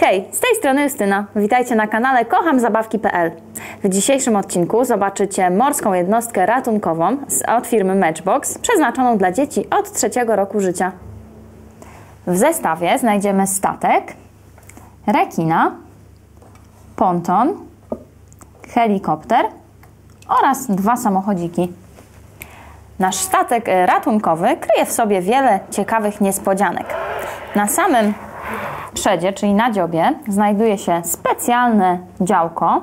Hej, z tej strony Justyna. Witajcie na kanale KochamZabawki.pl. W dzisiejszym odcinku zobaczycie morską jednostkę ratunkową od firmy Matchbox, przeznaczoną dla dzieci od 3 roku życia. W zestawie znajdziemy statek, rekina, ponton, helikopter oraz 2 samochodziki. Nasz statek ratunkowy kryje w sobie wiele ciekawych niespodzianek. Na samym przedzie, czyli na dziobie, znajduje się specjalne działko,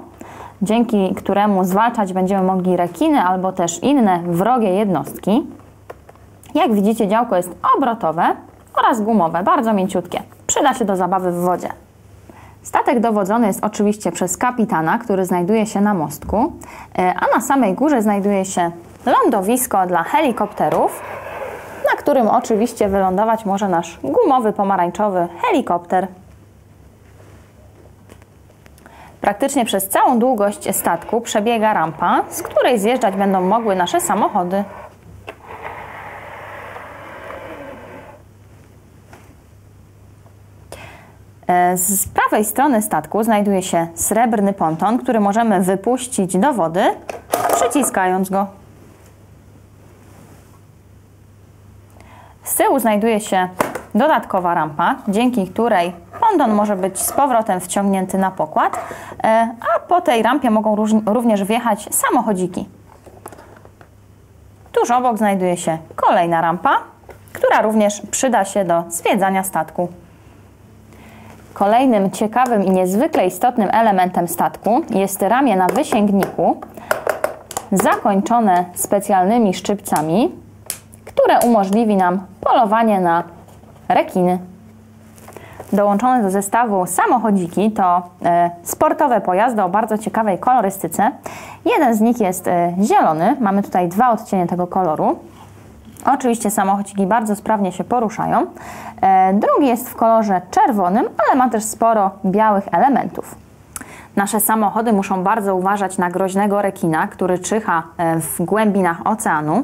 dzięki któremu zwalczać będziemy mogli rekiny albo też inne wrogie jednostki. Jak widzicie, działko jest obrotowe oraz gumowe, bardzo mięciutkie. Przyda się do zabawy w wodzie. Statek dowodzony jest oczywiście przez kapitana, który znajduje się na mostku, a na samej górze znajduje się lądowisko dla helikopterów, na którym oczywiście wylądować może nasz gumowy, pomarańczowy helikopter. Praktycznie przez całą długość statku przebiega rampa, z której zjeżdżać będą mogły nasze samochody. Z prawej strony statku znajduje się srebrny ponton, który możemy wypuścić do wody, przyciskając go. Z tyłu znajduje się dodatkowa rampa, dzięki której ponton może być z powrotem wciągnięty na pokład, a po tej rampie mogą również wjechać samochodziki. Tuż obok znajduje się kolejna rampa, która również przyda się do zwiedzania statku. Kolejnym ciekawym i niezwykle istotnym elementem statku jest ramię na wysięgniku, zakończone specjalnymi szczypcami, które umożliwi nam polowanie na rekiny. Dołączone do zestawu samochodziki to sportowe pojazdy o bardzo ciekawej kolorystyce. Jeden z nich jest zielony, mamy tutaj 2 odcienie tego koloru. Oczywiście samochodziki bardzo sprawnie się poruszają. Drugi jest w kolorze czerwonym, ale ma też sporo białych elementów. Nasze samochody muszą bardzo uważać na groźnego rekina, który czyha w głębinach oceanu.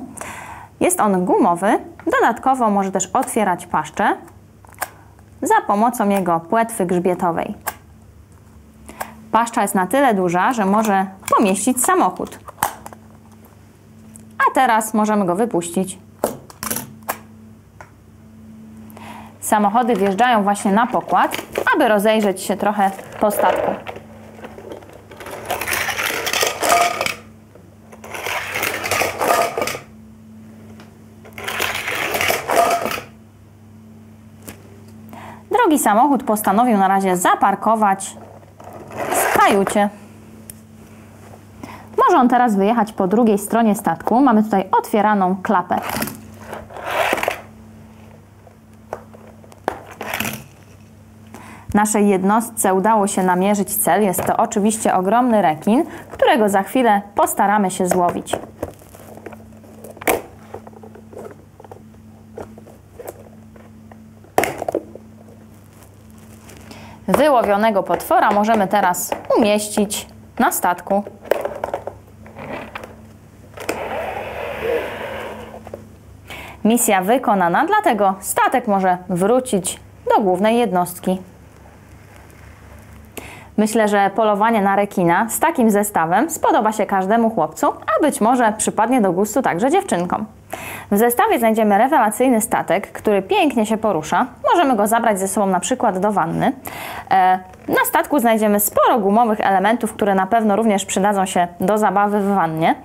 Jest on gumowy, dodatkowo może też otwierać paszczę za pomocą jego płetwy grzbietowej. Paszcza jest na tyle duża, że może pomieścić samochód. A teraz możemy go wypuścić. Samochody wjeżdżają właśnie na pokład, aby rozejrzeć się trochę po statku. Drugi samochód postanowił na razie zaparkować w kajucie. Może on teraz wyjechać po drugiej stronie statku. Mamy tutaj otwieraną klapę. Naszej jednostce udało się namierzyć cel. Jest to oczywiście ogromny rekin, którego za chwilę postaramy się złowić. Wyłowionego potwora możemy teraz umieścić na statku. Misja wykonana, dlatego statek może wrócić do głównej jednostki. Myślę, że polowanie na rekina z takim zestawem spodoba się każdemu chłopcu, a być może przypadnie do gustu także dziewczynkom. W zestawie znajdziemy rewelacyjny statek, który pięknie się porusza. Możemy go zabrać ze sobą na przykład do wanny. Na statku znajdziemy sporo gumowych elementów, które na pewno również przydadzą się do zabawy w wannie.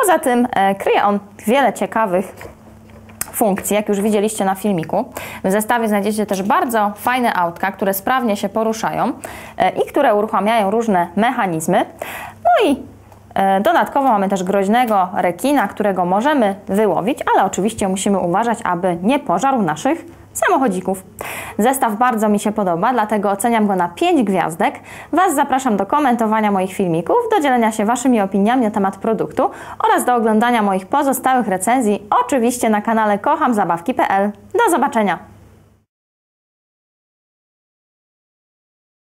Poza tym kryje on wiele ciekawych funkcji, jak już widzieliście na filmiku. W zestawie znajdziecie też bardzo fajne autka, które sprawnie się poruszają i które uruchamiają różne mechanizmy. No i dodatkowo mamy też groźnego rekina, którego możemy wyłowić, ale oczywiście musimy uważać, aby nie pożarł naszych samochodzików. Zestaw bardzo mi się podoba, dlatego oceniam go na 5 gwiazdek. Was zapraszam do komentowania moich filmików, do dzielenia się waszymi opiniami na temat produktu oraz do oglądania moich pozostałych recenzji, oczywiście na kanale KochamZabawki.pl. Do zobaczenia!